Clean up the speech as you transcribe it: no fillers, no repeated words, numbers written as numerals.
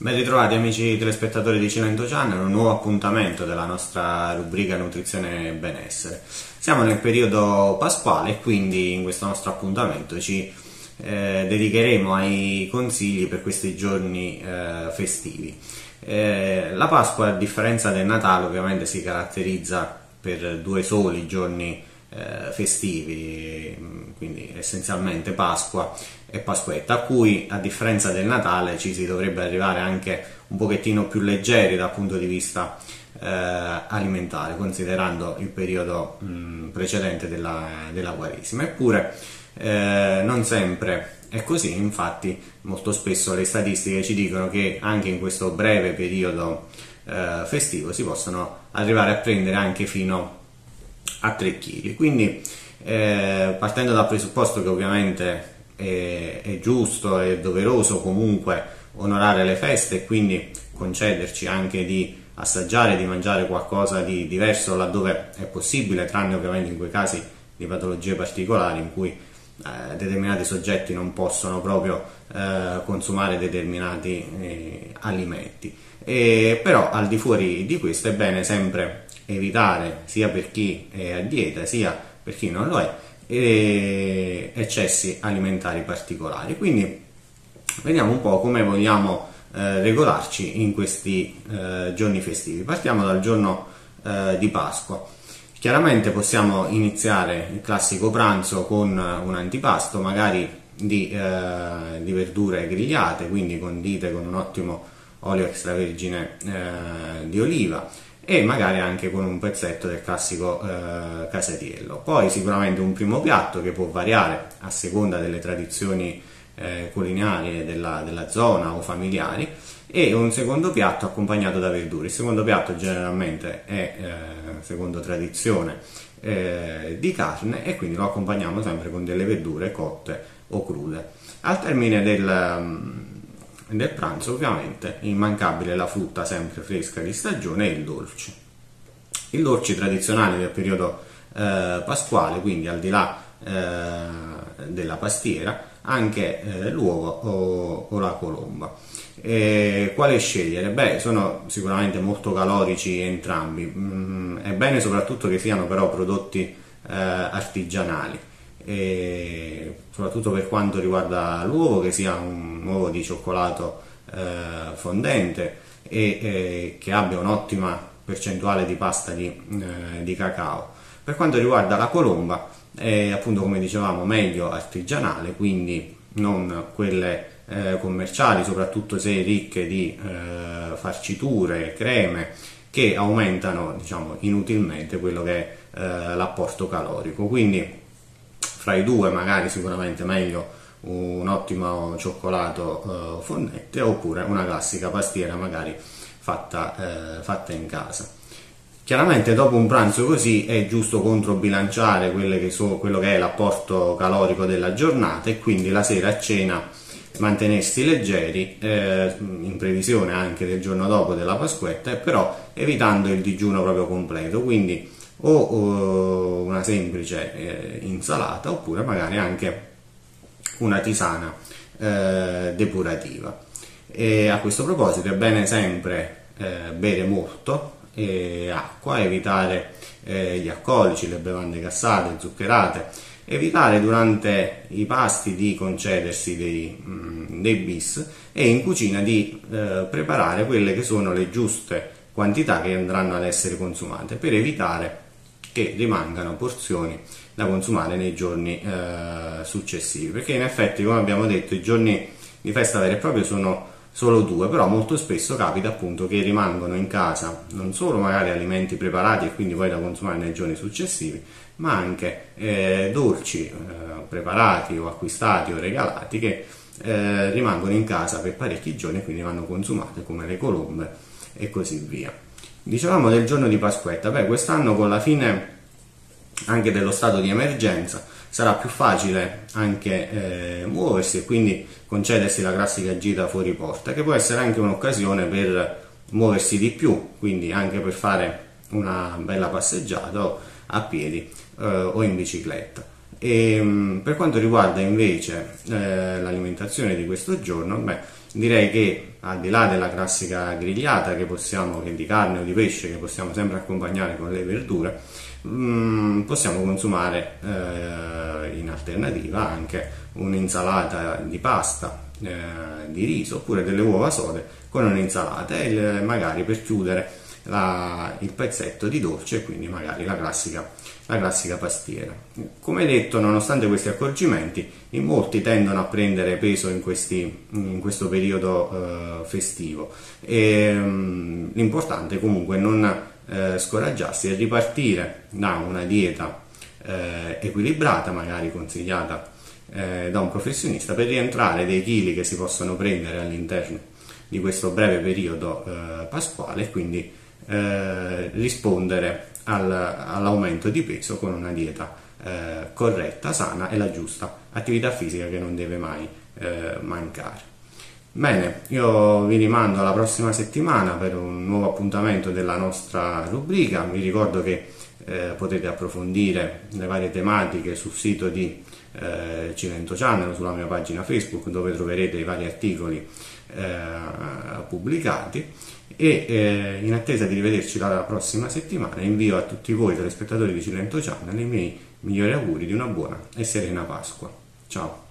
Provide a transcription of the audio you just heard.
Ben ritrovati amici telespettatori di Cilento Channel, un nuovo appuntamento della nostra rubrica Nutrizione e Benessere. Siamo nel periodo pasquale e quindi in questo nostro appuntamento ci dedicheremo ai consigli per questi giorni festivi. La Pasqua, a differenza del Natale, ovviamente si caratterizza per due soli giorni festivi, quindi essenzialmente Pasqua e Pasquetta, a cui a differenza del Natale ci si dovrebbe arrivare anche un pochettino più leggeri dal punto di vista alimentare, considerando il periodo precedente della Quaresima. Eppure non sempre è così, infatti molto spesso le statistiche ci dicono che anche in questo breve periodo festivo si possono arrivare a prendere anche fino a 3 kg, quindi partendo dal presupposto che ovviamente è giusto e doveroso comunque onorare le feste e quindi concederci anche di assaggiare, di mangiare qualcosa di diverso laddove è possibile, tranne ovviamente in quei casi di patologie particolari in cui determinati soggetti non possono proprio consumare determinati alimenti. Però al di fuori di questo è bene sempre evitare, sia per chi è a dieta sia per chi non lo è, eccessi alimentari particolari. Quindi vediamo un po' come vogliamo regolarci in questi giorni festivi. Partiamo dal giorno di Pasqua. Chiaramente possiamo iniziare il classico pranzo con un antipasto, magari di verdure grigliate, quindi condite con un ottimo olio extravergine di oliva, e magari anche con un pezzetto del classico casatiello. Poi sicuramente un primo piatto che può variare a seconda delle tradizioni culinarie della zona o familiari, e un secondo piatto accompagnato da verdure. Il secondo piatto generalmente è, secondo tradizione, di carne, e quindi lo accompagniamo sempre con delle verdure cotte o crude. Al termine del pranzo ovviamente immancabile la frutta sempre fresca di stagione e il dolce tradizionale del periodo pasquale, quindi al di là della pastiera anche l'uovo o la colomba. Quale scegliere? Beh, sono sicuramente molto calorici entrambi, è bene soprattutto che siano però prodotti artigianali, e soprattutto per quanto riguarda l'uovo, che sia un uovo di cioccolato fondente e che abbia un'ottima percentuale di pasta di cacao. Per quanto riguarda la colomba è, appunto, come dicevamo, meglio artigianale, quindi non quelle commerciali, soprattutto se ricche di farciture, creme, che aumentano, diciamo, inutilmente quello che è l'apporto calorico. Quindi fra i due magari sicuramente meglio un ottimo cioccolato fondente, oppure una classica pastiera magari fatta in casa. Chiaramente dopo un pranzo così è giusto controbilanciare quello che è l'apporto calorico della giornata, e quindi la sera a cena mantenersi leggeri, in previsione anche del giorno dopo, della Pasquetta, e però evitando il digiuno proprio completo, quindi o una semplice insalata, oppure magari anche una tisana depurativa. E a questo proposito è bene sempre bere molto acqua, evitare gli alcolici, le bevande gassate, zuccherate, evitare durante i pasti di concedersi dei bis, e in cucina di preparare quelle che sono le giuste quantità che andranno ad essere consumate, per evitare che rimangano porzioni da consumare nei giorni successivi, perché in effetti, come abbiamo detto, i giorni di festa vera e propria sono solo due, però molto spesso capita appunto che rimangono in casa non solo magari alimenti preparati e quindi poi da consumare nei giorni successivi, ma anche dolci preparati o acquistati o regalati che rimangono in casa per parecchi giorni e quindi vanno consumate, come le colombe e così via. Dicevamo del giorno di Pasquetta. Beh, quest'anno con la fine anche dello stato di emergenza sarà più facile anche muoversi, e quindi concedersi la classica gita fuori porta, che può essere anche un'occasione per muoversi di più, quindi anche per fare una bella passeggiata a piedi o in bicicletta. E per quanto riguarda invece l'alimentazione di questo giorno, direi che al di là della classica grigliata che di carne o di pesce che possiamo sempre accompagnare con le verdure, possiamo consumare in alternativa anche un'insalata di pasta, di riso, oppure delle uova sode con un'insalata, e magari per chiudere il pezzetto di dolce, quindi magari la classica pastiera. Come detto, nonostante questi accorgimenti, in molti tendono a prendere peso in questo periodo festivo, e l'importante comunque è non scoraggiarsi e ripartire da una dieta equilibrata, magari consigliata da un professionista, per rientrare dei chili che si possono prendere all'interno di questo breve periodo pasquale, e quindi rispondere all'aumento di peso con una dieta corretta, sana, e la giusta attività fisica che non deve mai mancare. Bene, io vi rimando alla prossima settimana per un nuovo appuntamento della nostra rubrica. Vi ricordo che potete approfondire le varie tematiche sul sito di Cilento Channel, sulla mia pagina Facebook, dove troverete i vari articoli pubblicati, e in attesa di rivederci la prossima settimana invio a tutti voi telespettatori di Cilento Channel i miei migliori auguri di una buona e serena Pasqua. Ciao!